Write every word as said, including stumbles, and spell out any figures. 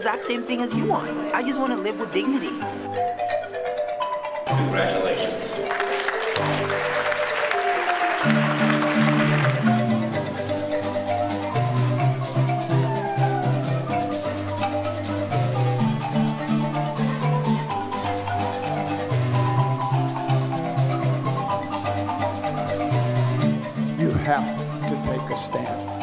exact same thing as you want. I just want to live with dignity. Congratulations. You have to take a stand.